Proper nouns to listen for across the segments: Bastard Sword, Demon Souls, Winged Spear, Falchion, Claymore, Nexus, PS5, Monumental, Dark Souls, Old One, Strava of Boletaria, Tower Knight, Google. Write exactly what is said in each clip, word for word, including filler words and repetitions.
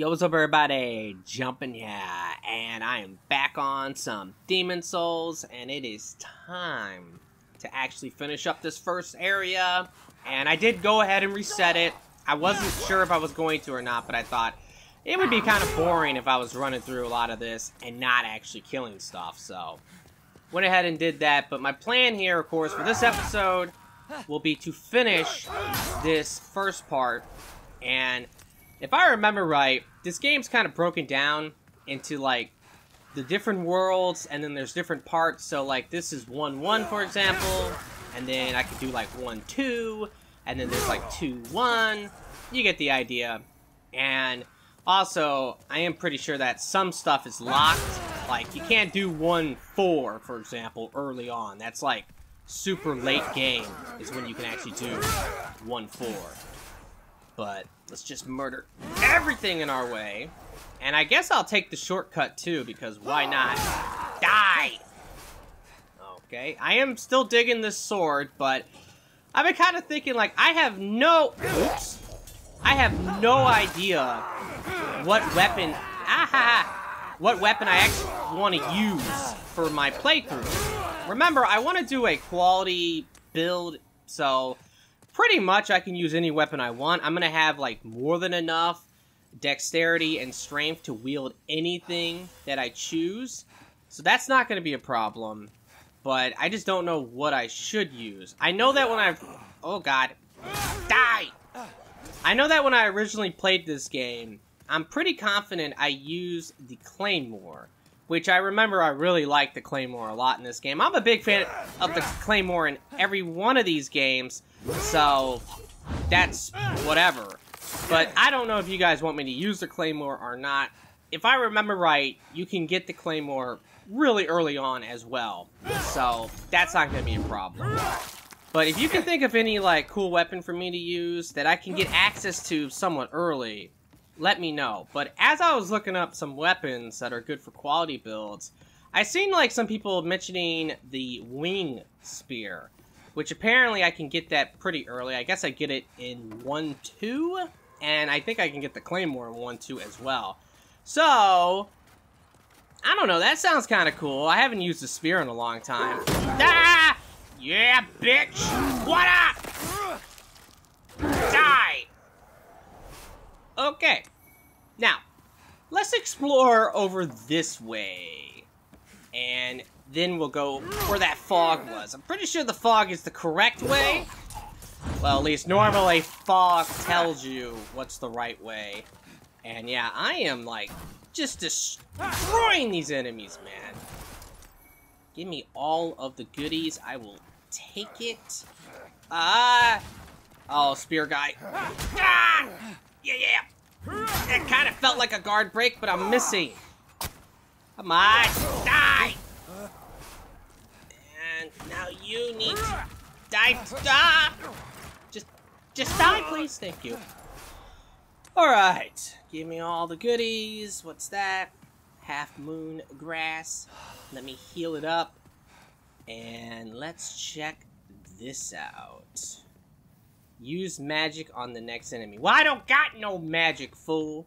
Yo, what's up everybody, Jumpin' Yeah, and I am back on some Demon Souls, and it is time to actually finish up this first area. And I did go ahead and reset it. I wasn't sure if I was going to or not, but I thought it would be kind of boring if I was running through a lot of this and not actually killing stuff, so went ahead and did that. But my plan here, of course, for this episode will be to finish this first part. And if I remember right, this game's kind of broken down into, like, the different worlds, and then there's different parts. So, like, this is one one, for example, and then I could do, like, one two, and then there's, like, two one. You get the idea. And also, I am pretty sure that some stuff is locked. Like, you can't do one four, for example, early on. That's, like, super late game is when you can actually do one four. But let's just murder everything in our way. And I guess I'll take the shortcut too, because why not? Die! Okay, I am still digging this sword, but I've been kind of thinking, like, I have no... Oops! I have no idea what weapon... Ah, what weapon I actually want to use for my playthrough. Remember, I want to do a quality build, so... pretty much I can use any weapon I want. I'm going to have, like, more than enough dexterity and strength to wield anything that I choose. So that's not going to be a problem. But I just don't know what I should use. I know that when I... Oh, God. Die! I know that when I originally played this game, I'm pretty confident I used the Claymore. Which I remember I really liked the Claymore a lot in this game. I'm a big fan of the Claymore in every one of these games. So, that's whatever. But I don't know if you guys want me to use the Claymore or not. If I remember right, you can get the Claymore really early on as well. So, that's not going to be a problem. But if you can think of any, like, cool weapon for me to use that I can get access to somewhat early... let me know. But as I was looking up some weapons that are good for quality builds, I seen, like, some people mentioning the Winged Spear, which apparently I can get that pretty early. I guess I get it in one two, and I think I can get the Claymore in one two as well. So, I don't know. That sounds kind of cool. I haven't used the spear in a long time. Ah! Yeah, bitch! What up? Die! Okay, now, let's explore over this way, and then we'll go where that fog was. I'm pretty sure the fog is the correct way. Well, at least normally fog tells you what's the right way. And yeah, I am, like, just destroying these enemies, man. Give me all of the goodies. I will take it. Ah! Uh, oh, spear guy. Ah! Yeah, yeah. It kind of felt like a guard break, but I'm missing. Come on, die! And now you need to die. Stop! Just, just die, please. Thank you. All right. Give me all the goodies. What's that? Half moon grass. Let me heal it up. And let's check this out. Use magic on the next enemy. Well, I don't got no magic, fool.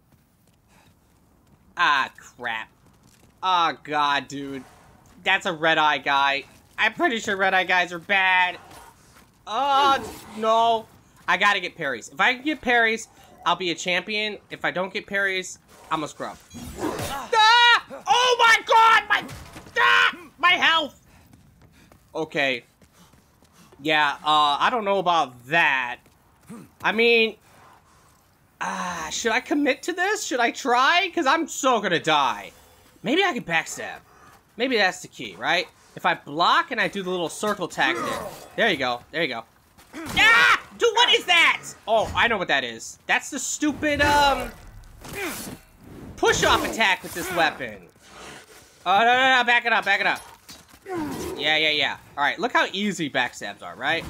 Ah, crap. Ah, God, dude. That's a red-eye guy. I'm pretty sure red-eye guys are bad. Oh, no. I gotta get parries. If I can get parries, I'll be a champion. If I don't get parries, I'm a scrub. Ah! Oh, my God! My, ah! My health! Okay. Yeah, uh, I don't know about that. I mean, uh, should I commit to this? Should I try? Because I'm so gonna die. Maybe I can backstab. Maybe that's the key, right? If I block and I do the little circle tactic. There you go. There you go. Ah! Dude, what is that? Oh, I know what that is. That's the stupid, um, push-off attack with this weapon. Oh, no, no, no, back it up, back it up. Yeah, yeah, yeah. Alright, look how easy backstabs are, right?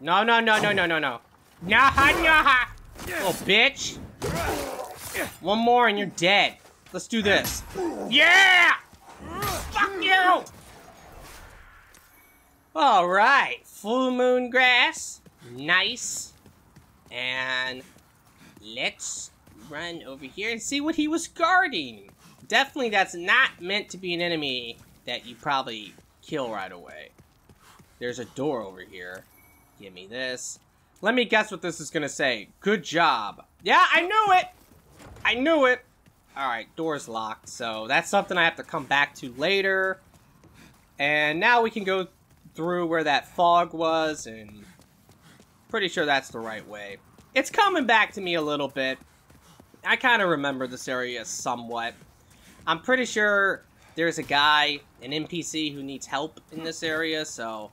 No, no, no, no, no, no, no. Nah, nah. Little bitch. One more and you're dead. Let's do this. Yeah! Fuck you! Alright. Full moon grass. Nice. And let's run over here and see what he was guarding. Definitely that's not meant to be an enemy that you probably kill right away. There's a door over here. Give me this. Let me guess what this is gonna say. Good job. Yeah, I knew it! I knew it! Alright, door's locked, so that's something I have to come back to later. And now we can go through where that fog was, and pretty sure that's the right way. It's coming back to me a little bit. I kind of remember this area somewhat. I'm pretty sure there's a guy, an N P C, who needs help in this area, so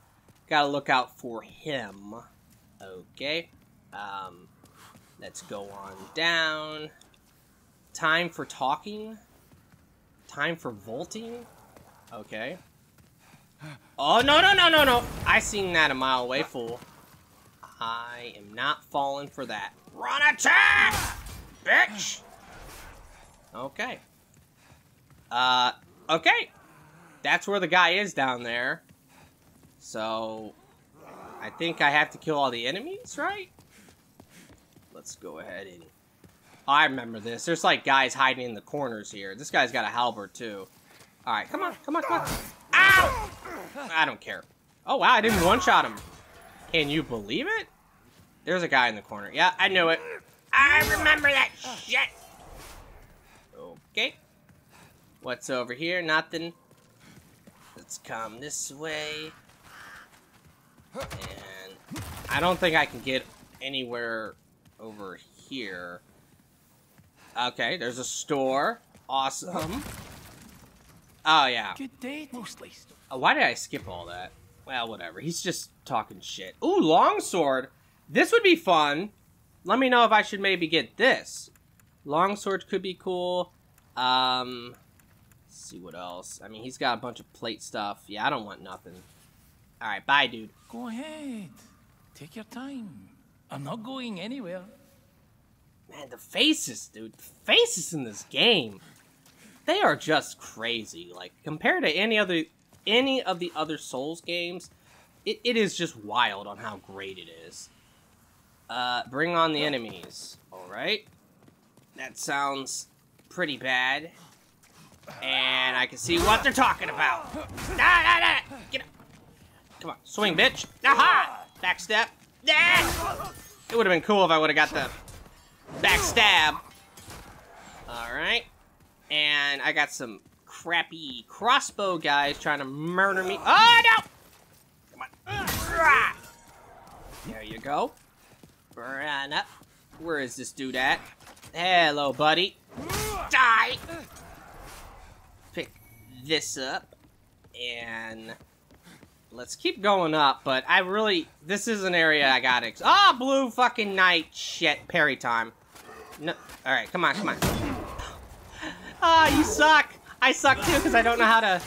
gotta look out for him. Okay. Um, let's go on down. Time for talking? Time for vaulting? Okay. Oh, no, no, no, no, no! I seen that a mile away, fool. I am not falling for that. Run attack! Bitch! Okay. Uh, okay. That's where the guy is down there. So, I think I have to kill all the enemies, right? Let's go ahead and... I remember this. There's like guys hiding in the corners here. This guy's got a halberd too. Alright, come on, come on, come on. Ow! I don't care. Oh wow, I didn't one-shot him. Can you believe it? There's a guy in the corner. Yeah, I knew it. I remember that shit! Okay. What's over here? Nothing. Let's come this way. And I don't think I can get anywhere over here. Okay, there's a store. Awesome. Oh, yeah. Good day, mostly. Oh, why did I skip all that? Well, whatever. He's just talking shit. Ooh, longsword. This would be fun. Let me know if I should maybe get this. Longsword could be cool. Um, let's see what else. I mean, he's got a bunch of plate stuff. Yeah, I don't want nothing. All right, bye, dude. Go ahead. Take your time. I'm not going anywhere. Man, the faces, dude. The faces in this game. They are just crazy. Like, compared to any other any of the other Souls games, it, it is just wild on how great it is. Uh, bring on the enemies. Alright. That sounds pretty bad. And I can see what they're talking about. Nah, nah, nah. Get up. Come on. Swing, bitch. Aha! Backstep. Ah! It would have been cool if I would have got the... backstab. Alright. And I got some crappy crossbow guys trying to murder me. Oh, no! Come on. There you go. Run up. Where is this dude at? Hello, buddy. Die! Pick this up. And... let's keep going up, but I really... this is an area I gotta... Ex oh, blue fucking knight. Shit. Parry time. No. Alright, come on, come on. Ah, oh, you suck. I suck too, because I don't know how to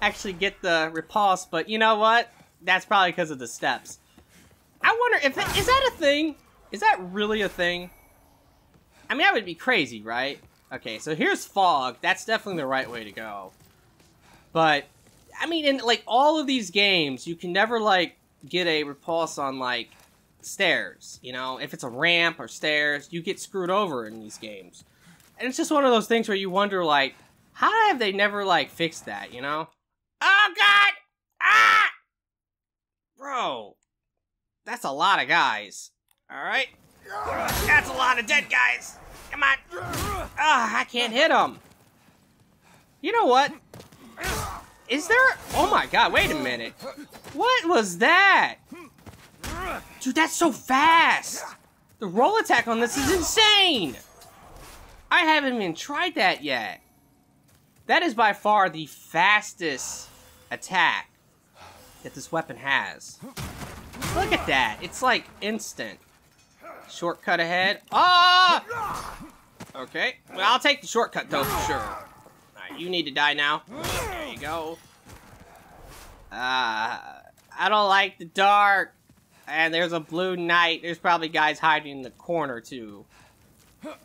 actually get the repulse, but you know what? That's probably because of the steps. I wonder if... that, is that a thing? Is that really a thing? I mean, that would be crazy, right? Okay, so here's fog. That's definitely the right way to go. But... I mean, in, like, all of these games, you can never, like, get a repulse on, like, stairs, you know? If it's a ramp or stairs, you get screwed over in these games. And it's just one of those things where you wonder, like, how have they never, like, fixed that, you know? Oh, God! Ah! Bro. That's a lot of guys. Alright? That's a lot of dead guys! Come on! Ah, I can't hit them! You know what? Is there? Oh my God, wait a minute. What was that? Dude, that's so fast. The roll attack on this is insane. I haven't even tried that yet. That is by far the fastest attack that this weapon has. Look at that. It's like instant. Shortcut ahead. Ah! Oh! Okay. Well, I'll take the shortcut though for sure. You need to die now. There you go. Uh, I don't like the dark. And there's a blue knight. There's probably guys hiding in the corner, too.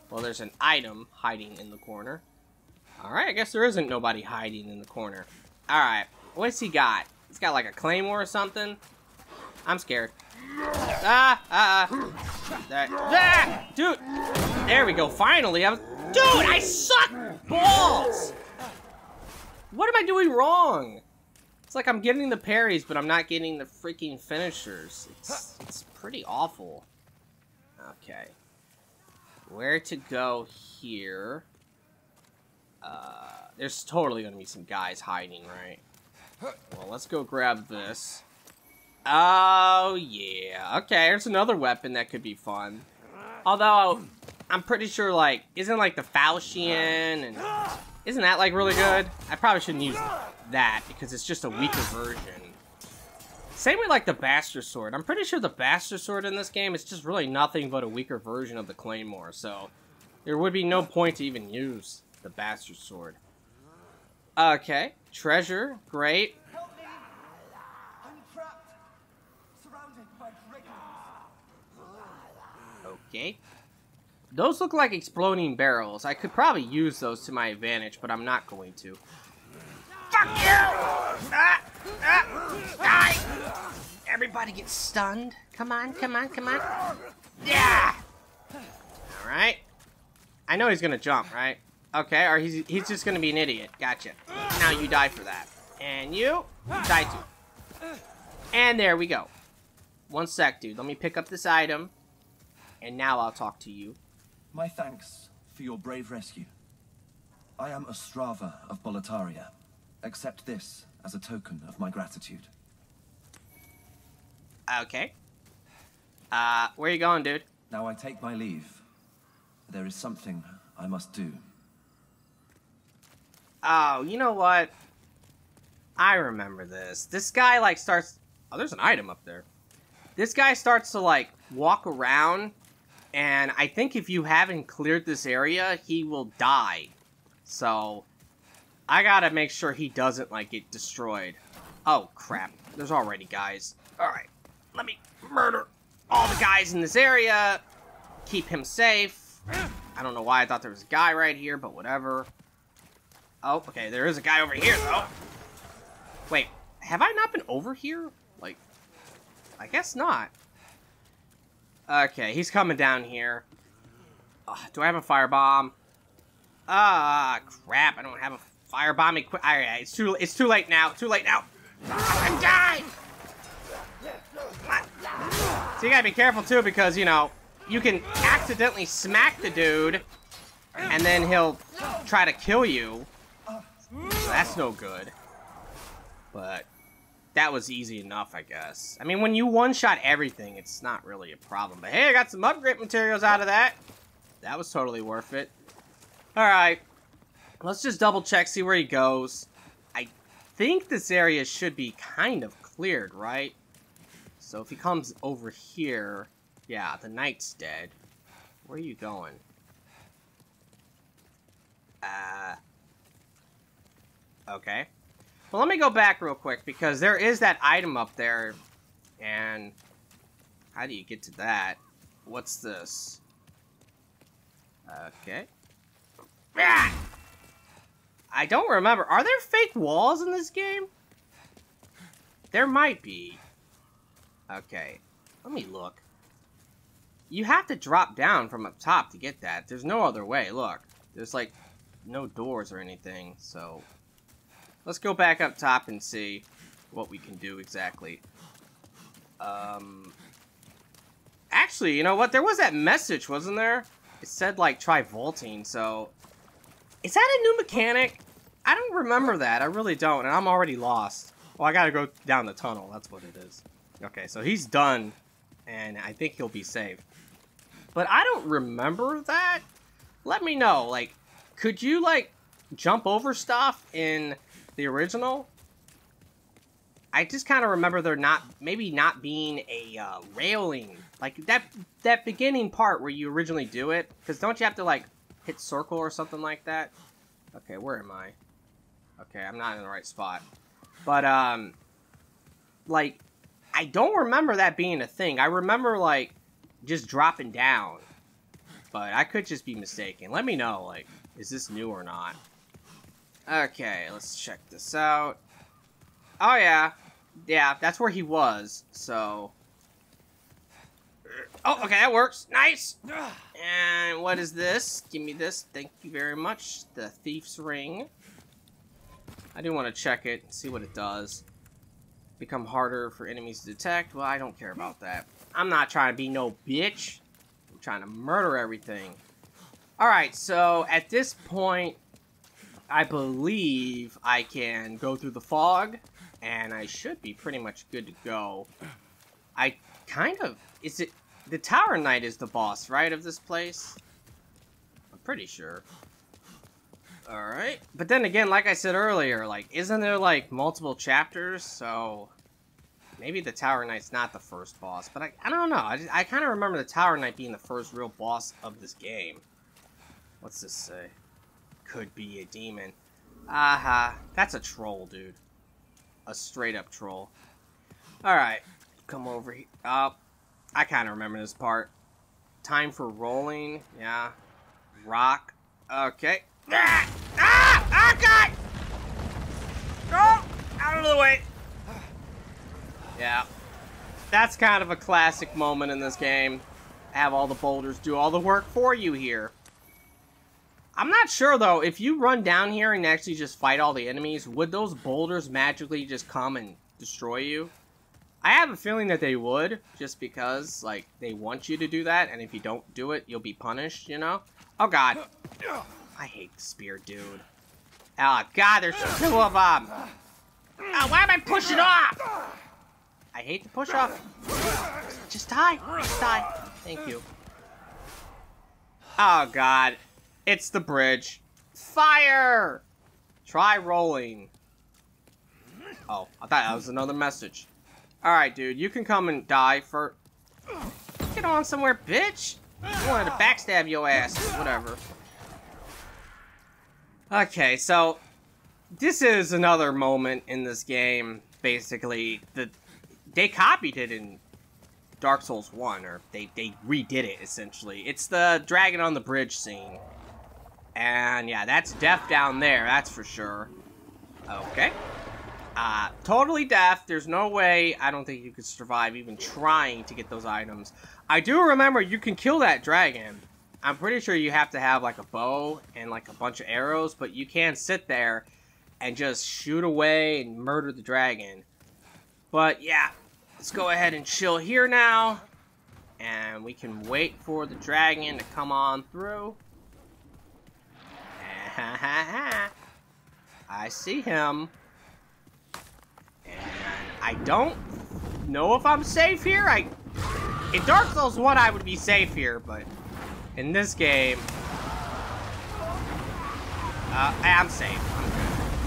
Well, there's an item hiding in the corner. Alright, I guess there isn't nobody hiding in the corner. Alright, what's he got? He's got like a claymore or something? I'm scared. Ah, ah, ah. There. Ah, dude. There we go. Finally. I was... Dude, I suck balls. What am I doing wrong? It's like I'm getting the parries, but I'm not getting the freaking finishers. It's, it's pretty awful. Okay. Where to go here? Uh, there's totally gonna be some guys hiding, right? Well, let's go grab this. Oh, yeah. Okay, there's another weapon that could be fun. Although, I'm pretty sure, like, isn't, like, the Falchion and... Isn't that, like, really good? I probably shouldn't use that, because it's just a weaker version. Same with, like, the Bastard Sword. I'm pretty sure the Bastard Sword in this game is just really nothing but a weaker version of the Claymore, so... There would be no point to even use the Bastard Sword. Okay. Treasure. Great. Help me. I'm trapped. Surrounded by dragons. Okay. Those look like exploding barrels. I could probably use those to my advantage, but I'm not going to. Fuck you! Ah! Ah! Die! Everybody gets stunned. Come on, come on, come on. Yeah! Alright. I know he's gonna jump, right? Okay, or he's, he's just gonna be an idiot. Gotcha. Now you die for that. And you, you die too. And there we go. One sec, dude. Let me pick up this item. And now I'll talk to you. My thanks for your brave rescue. I am a Strava of Boletaria. Accept this as a token of my gratitude. Okay. Uh, where are you going, dude? Now I take my leave. There is something I must do. Oh, you know what? I remember this. This guy, like, starts... Oh, there's an item up there. This guy starts to, like, walk around, and I think if you haven't cleared this area, he will die. So, I gotta make sure he doesn't, like, get destroyed. Oh, crap. There's already guys. Alright. Let me murder all the guys in this area. Keep him safe. I don't know why I thought there was a guy right here, but whatever. Oh, okay, there is a guy over here, though. Wait, have I not been over here? Like, I guess not. Okay, he's coming down here. Ugh, do I have a firebomb? Ah, crap, I don't have a firebomb equip- Alright, it's too, it's too late now, too late now. I'm dying! So you gotta be careful, too, because, you know, you can accidentally smack the dude, and then he'll try to kill you. So that's no good. But that was easy enough, I guess. I mean, when you one-shot everything, it's not really a problem. But hey, I got some upgrade materials out of that. That was totally worth it. Alright. Let's just double-check, see where he goes. I think this area should be kind of cleared, right? So if he comes over here... Yeah, the knight's dead. Where are you going? Uh... Okay. Well, let me go back real quick, because there is that item up there, and how do you get to that? What's this? Okay. Ah! I don't remember. Are there fake walls in this game? There might be. Okay. Let me look. You have to drop down from up top to get that. There's no other way. Look. There's, like, no doors or anything, so... Let's go back up top and see what we can do exactly. Um, actually, you know what? There was that message, wasn't there? It said, like, try vaulting, so... Is that a new mechanic? I don't remember that. I really don't, and I'm already lost. Well, I gotta go down the tunnel. That's what it is. Okay, so he's done, and I think he'll be safe. But I don't remember that. Let me know. Like, could you, like, jump over stuff in... the original? I just kind of remember there not, maybe not being a uh, railing. Like, that that beginning part where you originally do it. Because don't you have to, like, hit circle or something like that? Okay, where am I? Okay, I'm not in the right spot. But, um, like, I don't remember that being a thing. I remember, like, just dropping down. But I could just be mistaken. Let me know, like, is this new or not? Okay, let's check this out. Oh, yeah. Yeah, that's where he was, so... Oh, okay, that works. Nice! And what is this? Give me this. Thank you very much. The Thief's Ring. I do want to check it and see what it does. Become harder for enemies to detect. Well, I don't care about that. I'm not trying to be no bitch. I'm trying to murder everything. Alright, so at this point, I believe I can go through the fog. And I should be pretty much good to go. I kind of... Is it... The Tower Knight is the boss, right, of this place? I'm pretty sure. Alright. But then again, like I said earlier, like, isn't there, like, multiple chapters? So, maybe the Tower Knight's not the first boss. But I, I don't know. I, I kind of remember the Tower Knight being the first real boss of this game. What's this say? Could be a demon. Aha. Uh-huh. That's a troll, dude. A straight-up troll. Alright. Come over here. Uh, I kind of remember this part. Time for rolling. Yeah. Rock. Okay. Ah! Ah! Ah, God! Go! Out of the way! Yeah. That's kind of a classic moment in this game. Have all the boulders do all the work for you here. I'm not sure, though. If you run down here and actually just fight all the enemies, would those boulders magically just come and destroy you? I have a feeling that they would, just because, like, they want you to do that, and if you don't do it, you'll be punished, you know? Oh, God. I hate the spear, dude. Oh, God, there's two of them. Oh, why am I pushing off? I hate to push off. Just die. Just die. Thank you. Oh, God. It's the bridge. Fire! Try rolling. Oh, I thought that was another message. Alright, dude, you can come and die for... Get on somewhere, bitch! I wanted to backstab your ass. Whatever. Okay, so... This is another moment in this game, basically. The, they copied it in Dark Souls one, or they, they redid it, essentially. It's the dragon on the bridge scene. And, yeah, that's death down there, that's for sure. Okay. Uh, totally deaf. There's no way I don't think you could survive even trying to get those items. I do remember you can kill that dragon. I'm pretty sure you have to have like a bow and like a bunch of arrows, but you can sit there and just shoot away and murder the dragon. But yeah, let's go ahead and chill here now. And we can wait for the dragon to come on through. I see him. I don't know if I'm safe here. I in Dark Souls one, I would be safe here, but in this game, uh, I'm safe. I'm good.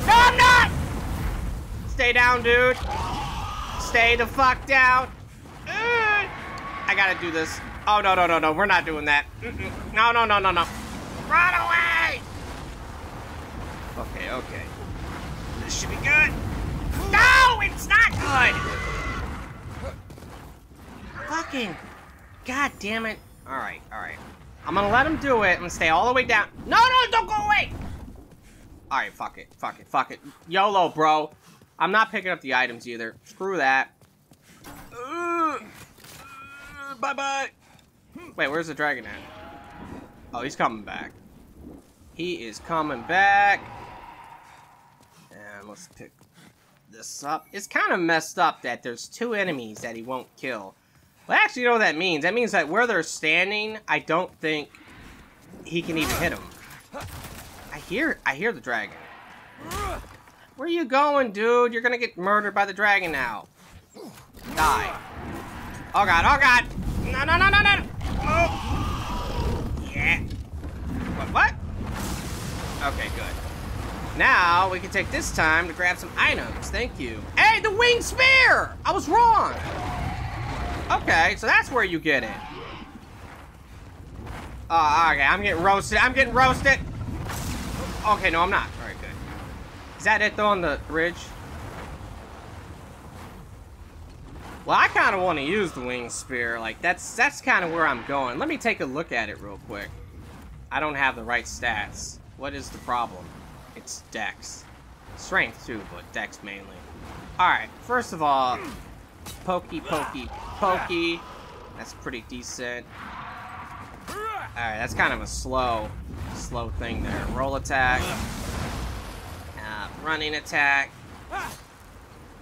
No, I'm not. Stay down, dude. Stay the fuck down. Uh, I gotta do this. Oh no, no, no, no. We're not doing that. Mm-mm. No, no, no, no, no. Run away. Okay, okay. This should be good. No, it's not good! Fucking... God damn it. Alright, alright. I'm gonna let him do it. I'm gonna stay all the way down. No, no, don't go away! Alright, fuck it. Fuck it, fuck it. YOLO, bro. I'm not picking up the items either. Screw that. Bye-bye. Wait, where's the dragon at? Oh, he's coming back. He is coming back. And let's pick... this up. It's kind of messed up that there's two enemies that he won't kill. Well, actually, you know what that means? That means that where they're standing, I don't think he can even hit him. I hear, I hear the dragon. Where are you going, dude? You're gonna get murdered by the dragon now. Die. Oh god! Oh god! No! No! No! No! No! Oh! Yeah. What? What? Okay, good. Now, we can take this time to grab some items. Thank you. Hey, the Winged Spear! I was wrong! Okay, so that's where you get it. Uh, okay, I'm getting roasted. I'm getting roasted! Okay, no, I'm not. All right, good. Is that it, though, on the bridge? Well, I kind of want to use the Winged Spear. Like, that's, that's kind of where I'm going. Let me take a look at it real quick. I don't have the right stats. What is the problem? It's Dex. Strength too, but Dex mainly. Alright, first of all, pokey, pokey, pokey. That's pretty decent. Alright, that's kind of a slow, slow thing there. Roll attack. Uh, running attack.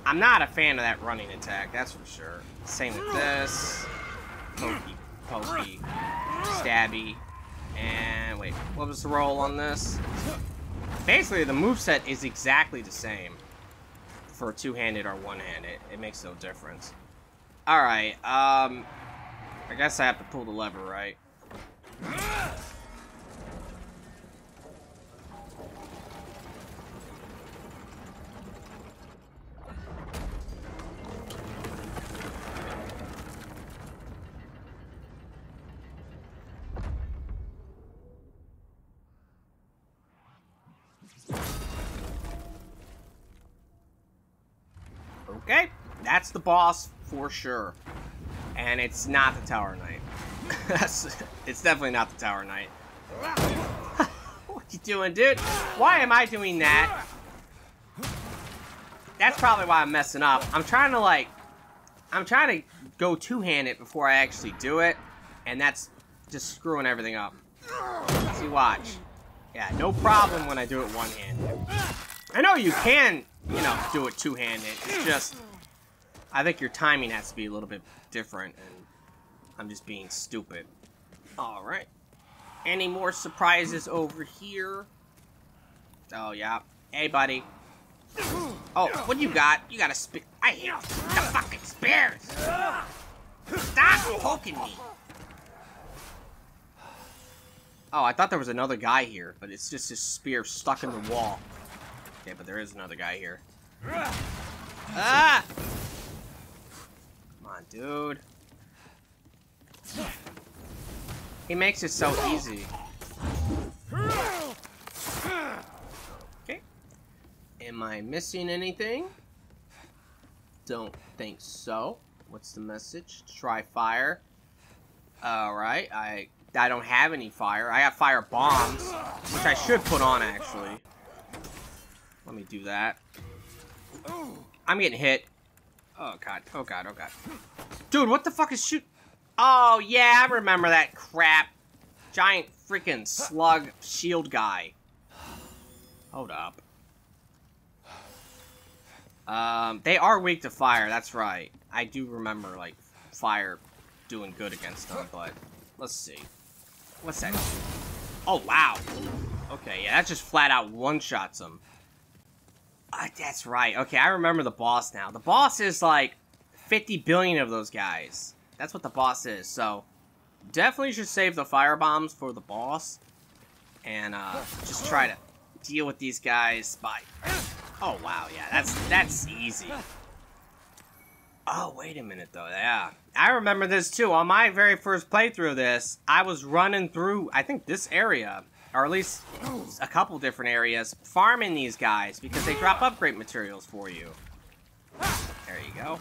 I'm not a fan of that running attack, that's for sure. Same with this. Pokey, pokey, stabby. And wait, what was the roll on this? Basically, the moveset is exactly the same for two-handed or one-handed. It makes no difference. Alright, um... I guess I have to pull the lever, right? Okay, that's the boss for sure. And it's not the Tower Knight. It's definitely not the Tower Knight. What you doing, dude? Why am I doing that? That's probably why I'm messing up. I'm trying to, like... I'm trying to go two-handed before I actually do it. And that's just screwing everything up. See, watch. Yeah, no problem when I do it one-handed. I know you can, you know, do it two-handed. It's just... I think your timing has to be a little bit different, and I'm just being stupid. Alright. Any more surprises over here? Oh, yeah. Hey, buddy. Oh, what you got? You got a spear. I hate the fucking spears! Stop poking me! Oh, I thought there was another guy here, but it's just this spear stuck in the wall. Okay, but there is another guy here. Ah! Come on, dude. He makes it so easy. Okay. Am I missing anything? Don't think so. What's the message? Try fire. Alright, I I don't have any fire. I got fire bombs, which I should put on, actually. Let me do that. I'm getting hit. Oh, God. Oh, God. Oh, God. Dude, what the fuck is shoot? Oh, yeah, I remember that crap. Giant freaking slug shield guy. Hold up. Um, they are weak to fire. That's right. I do remember, like, fire doing good against them, but let's see. What's that? Oh, wow. Okay, yeah, that just flat out one-shots them. Uh, that's right. Okay, I remember the boss now. The boss is like fifty billion of those guys. That's what the boss is. So definitely should save the fire bombs for the boss, and uh, just try to deal with these guys by. Oh wow, yeah, that's that's easy. Oh wait a minute though, yeah, I remember this too. On my very first playthrough of this, I was running through I think this area. Or at least a couple different areas, farming these guys because they drop upgrade materials for you. There you go.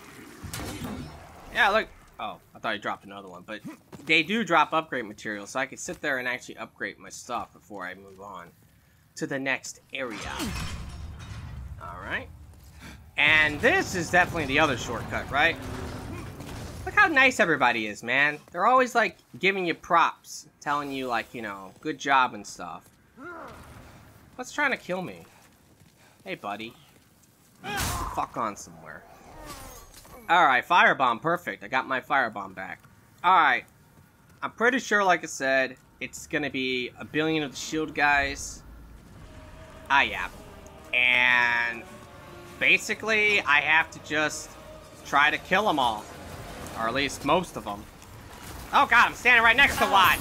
Yeah, look. Oh, I thought I dropped another one, but they do drop upgrade materials, so I could sit there and actually upgrade my stuff before I move on to the next area. Alright. And this is definitely the other shortcut, right? Look how nice everybody is, man. They're always, like, giving you props. Telling you, like, you know, good job and stuff. What's trying to kill me? Hey, buddy. Fuck on somewhere. Alright, firebomb. Perfect. I got my firebomb back. Alright. I'm pretty sure, like I said, it's gonna be a billion of the shield guys. Ah, yeah. And basically, I have to just try to kill them all. Or at least most of them. Oh god, I'm standing right next to one!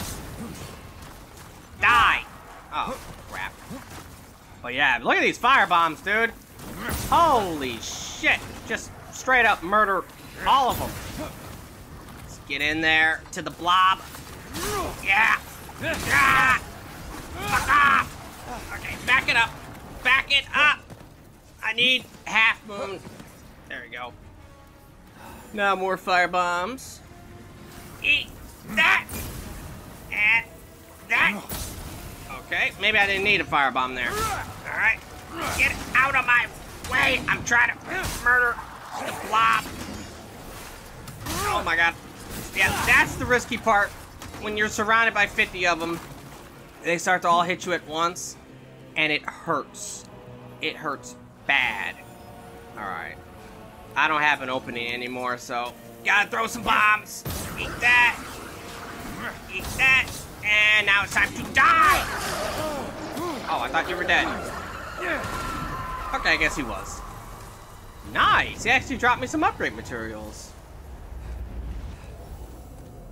Die! Oh, crap. But yeah, look at these firebombs, dude! Holy shit! Just straight up murder all of them. Let's get in there to the blob. Yeah! Ah! Fuck off! Okay, back it up! Back it up! I need half moon. There we go. Now more firebombs. Eat that! And that! Okay, maybe I didn't need a firebomb there. Alright, get out of my way! I'm trying to murder the blob! Oh my god. Yeah, that's the risky part. When you're surrounded by fifty of them, they start to all hit you at once, and it hurts. It hurts bad. Alright. I don't have an opening anymore, so... Gotta throw some bombs! Eat that! Eat that! And now it's time to die! Oh, I thought you were dead. Okay, I guess he was. Nice! He actually dropped me some upgrade materials.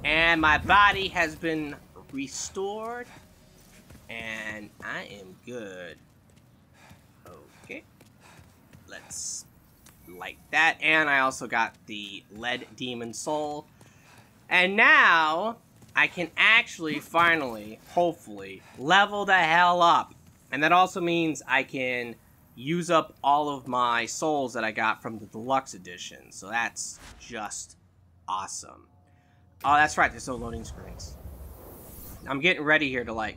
And my body has been restored. And I am good. Okay. Let's light that. And I also got the lead demon soul. And now I can actually finally, hopefully, level the hell up. And that also means I can use up all of my souls that I got from the deluxe edition. So that's just awesome. Oh, that's right, there's no loading screens. I'm getting ready here to, like,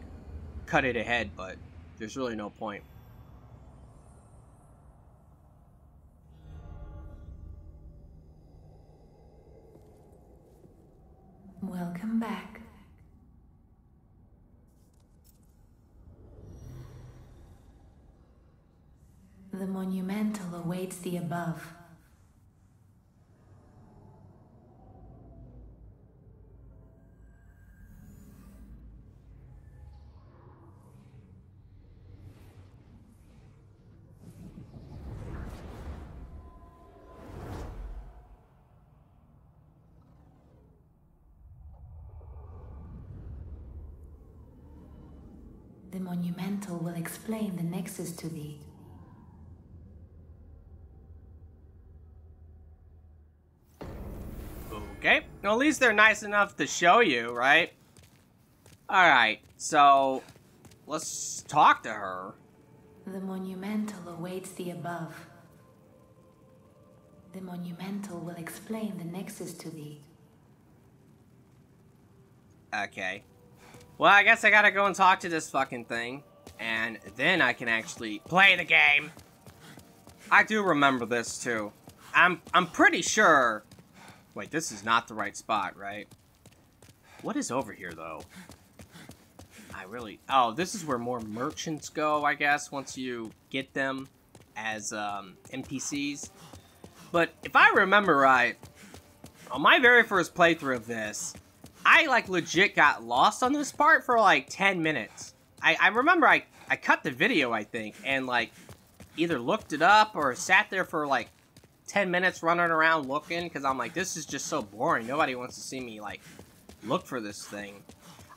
cut it ahead, but there's really no point. Welcome back. The Monumental awaits the above. The Monumental will explain the Nexus to thee. Okay. Well, at least they're nice enough to show you, right? Alright, so let's talk to her. The Monumental awaits the above. The Monumental will explain the Nexus to thee. Okay. Well, I guess I gotta go and talk to this fucking thing, and then I can actually play the game. I do remember this too. I'm I'm pretty sure. Wait, this is not the right spot, right? What is over here though? I really. Oh, this is where more merchants go, I guess, once you get them as um, N P Cs. But if I remember right, on my very first playthrough of this, I, like, legit got lost on this part for, like, ten minutes. I, I remember I, I cut the video, I think, and, like, either looked it up or sat there for, like, ten minutes running around looking, because I'm like, this is just so boring. Nobody wants to see me, like, look for this thing.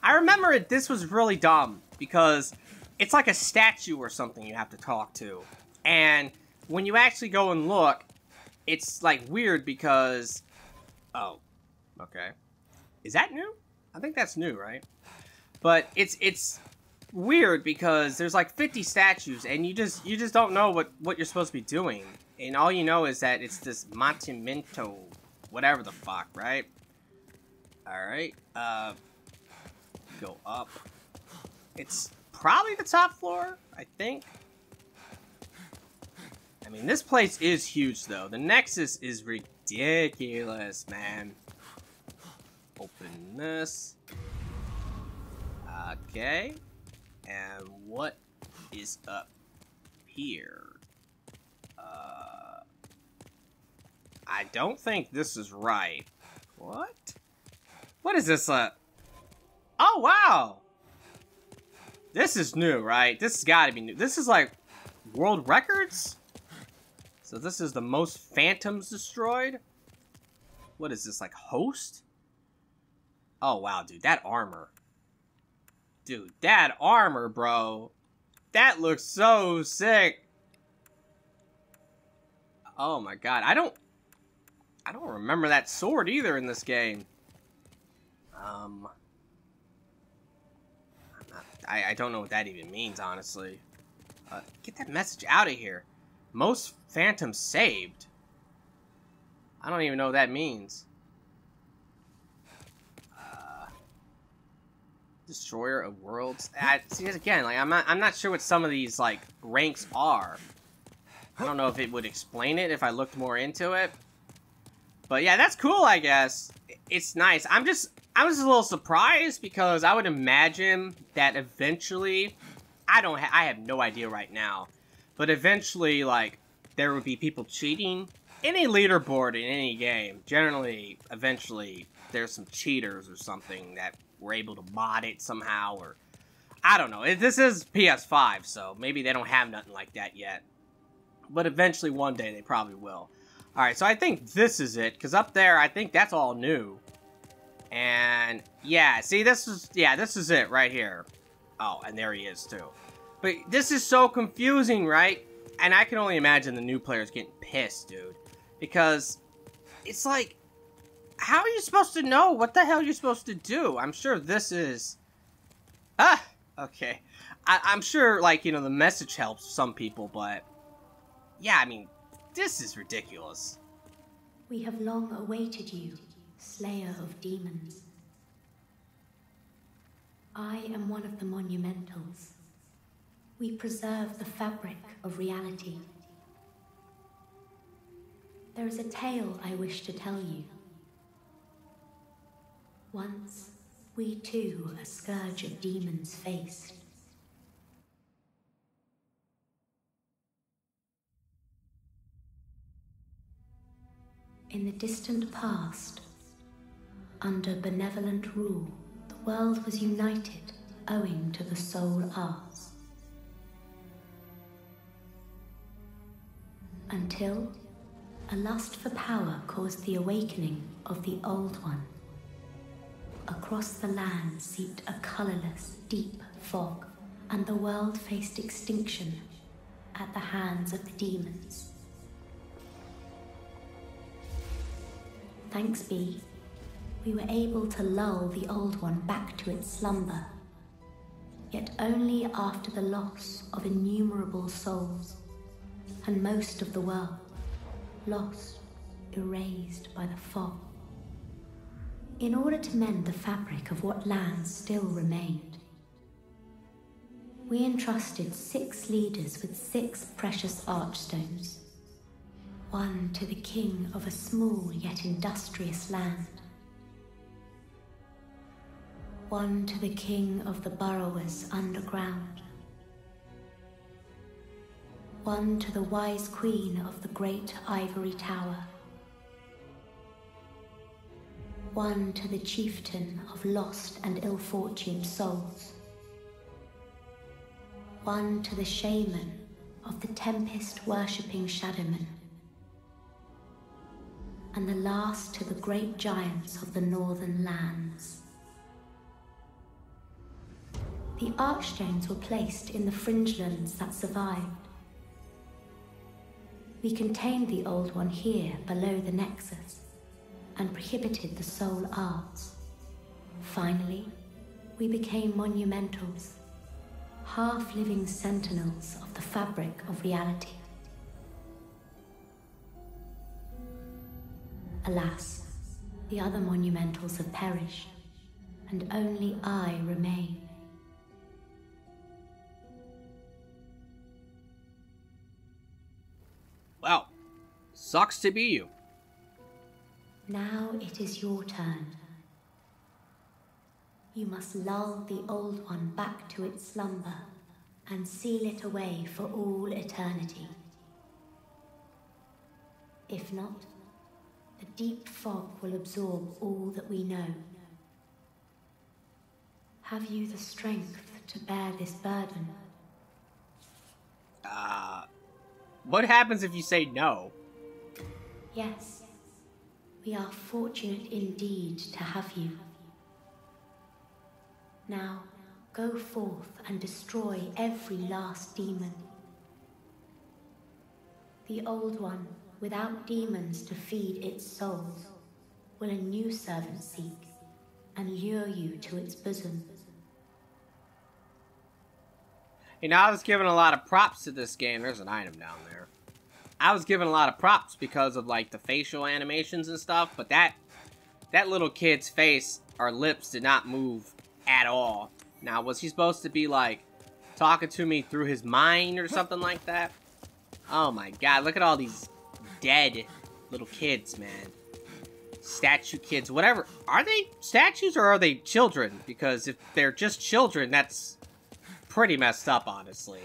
I remember it, this was really dumb, because it's like a statue or something you have to talk to. And when you actually go and look, it's, like, weird because... Oh, okay. Is that new? I think that's new, right? But it's it's weird because there's like fifty statues and you just you just don't know what, what you're supposed to be doing. And all you know is that it's this Montimento, whatever the fuck, right? Alright, uh, go up. It's probably the top floor, I think. I mean, this place is huge though. The Nexus is ridiculous, man. Open this. Okay. And what is up here? Uh, I don't think this is right. What? What is this? Uh, oh, wow. This is new, right? This has got to be new. This is like world records? So this is the most phantoms destroyed? What is this, like host? Oh, wow, dude, that armor. Dude, that armor, bro. That looks so sick. Oh, my God. I don't... I don't remember that sword either in this game. Um... I'm not, I, I don't know what that even means, honestly. Uh, get that message out of here. Most phantoms saved. I don't even know what that means. Destroyer of worlds. I, see, again, like I'm not, I'm not sure what some of these like ranks are. I don't know if it would explain it if I looked more into it. But yeah, that's cool, I guess. It's nice. I'm just, I was a little surprised because I would imagine that eventually, I don't, ha I have no idea right now, but eventually, like, there would be people cheating. Any leaderboard in any game, generally, eventually, there's some cheaters or something that were able to mod it somehow, or I don't know. This is P S five, so maybe they don't have nothing like that yet. But eventually, one day, they probably will. Alright, so I think this is it, because up there, I think that's all new. And, yeah, see, this is, yeah, this is it right here. Oh, and there he is, too. But this is so confusing, right? And I can only imagine the new players getting pissed, dude. Because it's like, how are you supposed to know what the hell you're supposed to do? I'm sure this is... Ah! Okay. I I'm sure, like, you know, the message helps some people, but... Yeah, I mean... This is ridiculous. We have long awaited you, Slayer of Demons. I am one of the Monumentals. We preserve the fabric of reality. There is a tale I wish to tell you. Once, we too a scourge of demons faced. In the distant past, under benevolent rule, the world was united owing to the soul arts. Until a lust for power caused the awakening of the Old One. Across the land seeped a colorless, deep fog, and the world faced extinction at the hands of the demons. Thanks be, we were able to lull the Old One back to its slumber, yet only after the loss of innumerable souls, and most of the world, lost, erased by the fog. In order to mend the fabric of what lands still remained, we entrusted six leaders with six precious archstones. One to the king of a small yet industrious land. One to the king of the burrowers underground. One to the wise queen of the great ivory tower. One to the chieftain of lost and ill-fortuned souls. One to the shaman of the tempest-worshipping shadowmen. And the last to the great giants of the northern lands. The archstones were placed in the fringelands that survived. We contained the Old One here below the Nexus, and prohibited the soul arts. Finally, we became Monumentals, half-living sentinels of the fabric of reality. Alas, the other Monumentals have perished, and only I remain. Well, sucks to be you. Now it is your turn. You must lull the Old One back to its slumber, and seal it away for all eternity. If not, the deep fog will absorb all that we know. Have you the strength to bear this burden? Uh, what happens if you say no? Yes, we are fortunate indeed to have you. Now, go forth and destroy every last demon. The Old One, without demons to feed its souls, will a new servant seek and lure you to its bosom. You know, I was giving a lot of props to this game. There's an item down there. I was giving a lot of props because of, like, the facial animations and stuff, but that that little kid's face or lips did not move at all. Now, was he supposed to be, like, talking to me through his mind or something like that? Oh my god, look at all these dead little kids, man. statue kids, whatever. Are they statues or are they children? Because if they're just children, that's pretty messed up, honestly.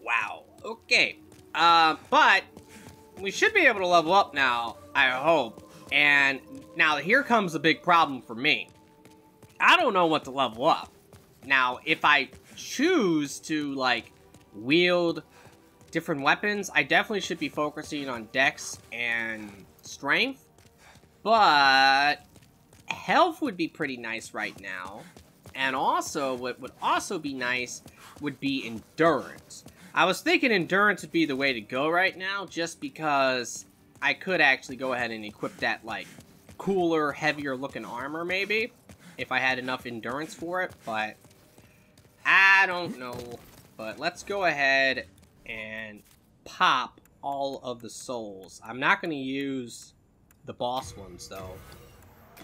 Wow. Okay. Uh, but we should be able to level up now, I hope. And now here comes the big problem for me. I don't know what to level up. Now, if I choose to, like, wield different weapons, I definitely should be focusing on dex and strength. But health would be pretty nice right now. And also, what would also be nice would be endurance. I was thinking endurance would be the way to go right now, just because I could actually go ahead and equip that, like, cooler, heavier-looking armor, maybe, if I had enough endurance for it, but I don't know. But let's go ahead and pop all of the souls. I'm not going to use the boss ones, though.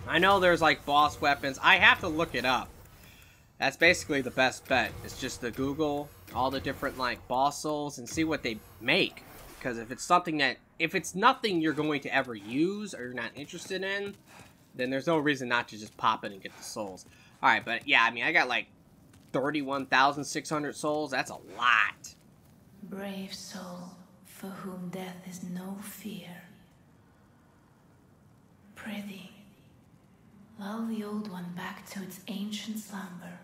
I know there's, like, boss weapons. I have to look it up. That's basically the best bet. It's just to Google all the different, like, boss souls and see what they make. Because if it's something that, if it's nothing you're going to ever use or you're not interested in, then there's no reason not to just pop in and get the souls. Alright, but yeah, I mean, I got like thirty-one thousand six hundred souls. That's a lot. Brave soul, for whom death is no fear. Prithee, lull the old one back to its ancient slumber.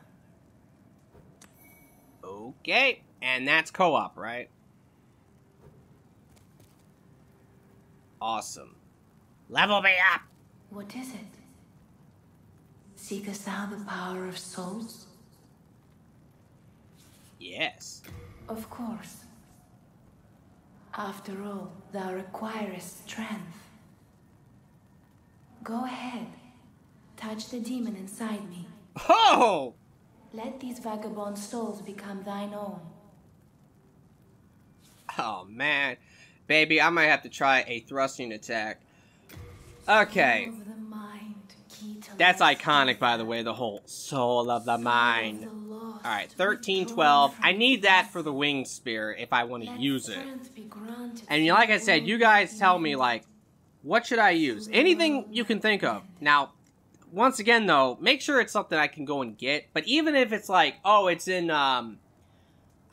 Okay, and that's co-op, right? Awesome. Level me up! What is it? Seekest thou the power of souls? Yes. Of course. After all, thou requirest strength. Go ahead. Touch the demon inside me. Oh! Let these vagabond souls become thine own. Oh, man. Baby, I might have to try a thrusting attack. Okay. Soul of the mind, key to that's iconic, by the way, the whole soul of the soul mind. Alright, thirteen twelve. I need that for the Winged Spear if I want to use it. And like I said, you guys tell me, like, what should I use? Anything you can think of. Now, once again, though, make sure it's something I can go and get. But even if it's like, oh, it's in, um,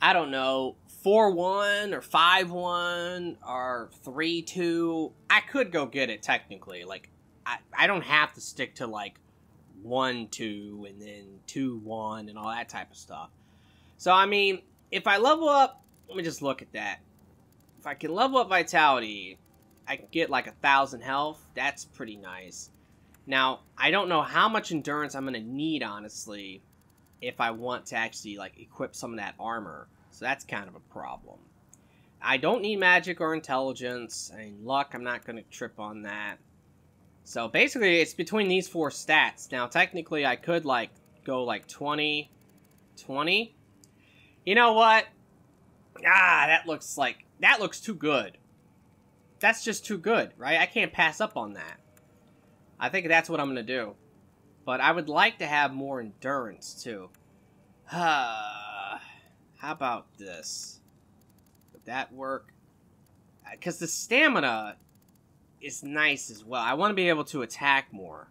I don't know, four one or five one or three two, I could go get it technically. Like, I, I don't have to stick to like one two and then two one and all that type of stuff. So, I mean, if I level up, let me just look at that. If I can level up vitality, I can get like a thousand health. That's pretty nice. Now, I don't know how much endurance I'm going to need, honestly, if I want to actually like equip some of that armor. So that's kind of a problem. I don't need magic or intelligence. I mean, luck, I'm not going to trip on that. So basically, it's between these four stats. Now, technically, I could, like, go, like, twenty, twenty. You know what? Ah, that looks like, that looks too good. That's just too good, right? I can't pass up on that. I think that's what I'm going to do. But I would like to have more endurance, too. Ah. How about this? Would that work? Because the stamina is nice as well. I want to be able to attack more.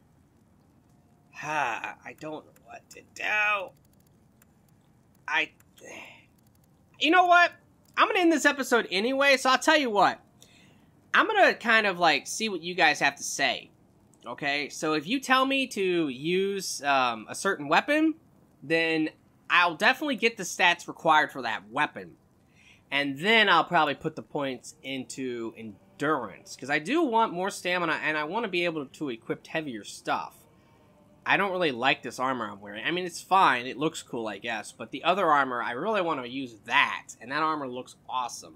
Ha! I don't know what to do. I... You know what? I'm going to end this episode anyway, so I'll tell you what. I'm going to kind of, like, see what you guys have to say. Okay? So if you tell me to use um, a certain weapon, then I'll definitely get the stats required for that weapon. And then I'll probably put the points into endurance. Because I do want more stamina and I want to be able to equip heavier stuff. I don't really like this armor I'm wearing. I mean, it's fine. It looks cool, I guess. But the other armor, I really want to use that. And that armor looks awesome.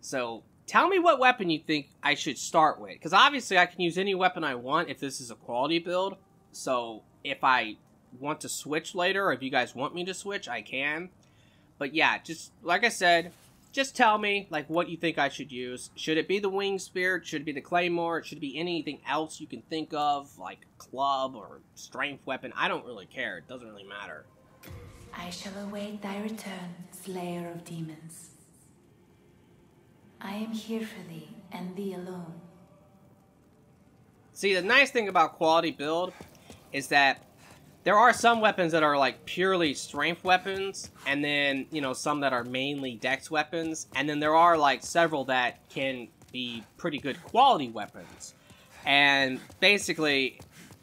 So, tell me what weapon you think I should start with. Because obviously I can use any weapon I want if this is a quality build. So, if I want to switch later, or if you guys want me to switch, I can. But yeah, just like I said, just tell me like what you think I should use. Should it be the Winged Spear? Should it be the Claymore? Should it be anything else you can think of, like club or strength weapon? I don't really care. It doesn't really matter. I shall await thy return, slayer of demons. I am here for thee and thee alone. See, the nice thing about quality build is that there are some weapons that are like purely strength weapons, and then, you know, some that are mainly dex weapons, and then there are like several that can be pretty good quality weapons. And basically,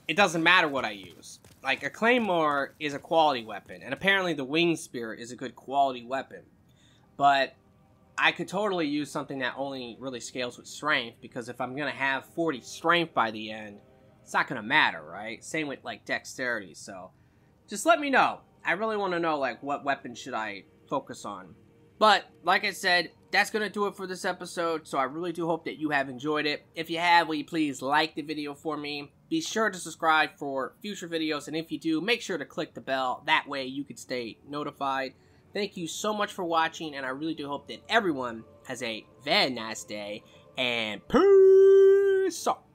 it doesn't matter what I use. Like, a Claymore is a quality weapon, and apparently the Winged Spear is a good quality weapon. But I could totally use something that only really scales with strength, because if I'm going to have forty strength by the end, it's not going to matter, right? Same with, like, dexterity, so just let me know. I really want to know, like, what weapon should I focus on. But, like I said, that's going to do it for this episode, so I really do hope that you have enjoyed it. If you have, will you please like the video for me? Be sure to subscribe for future videos, and if you do, make sure to click the bell. That way you can stay notified. Thank you so much for watching, and I really do hope that everyone has a very nice day, and peace out.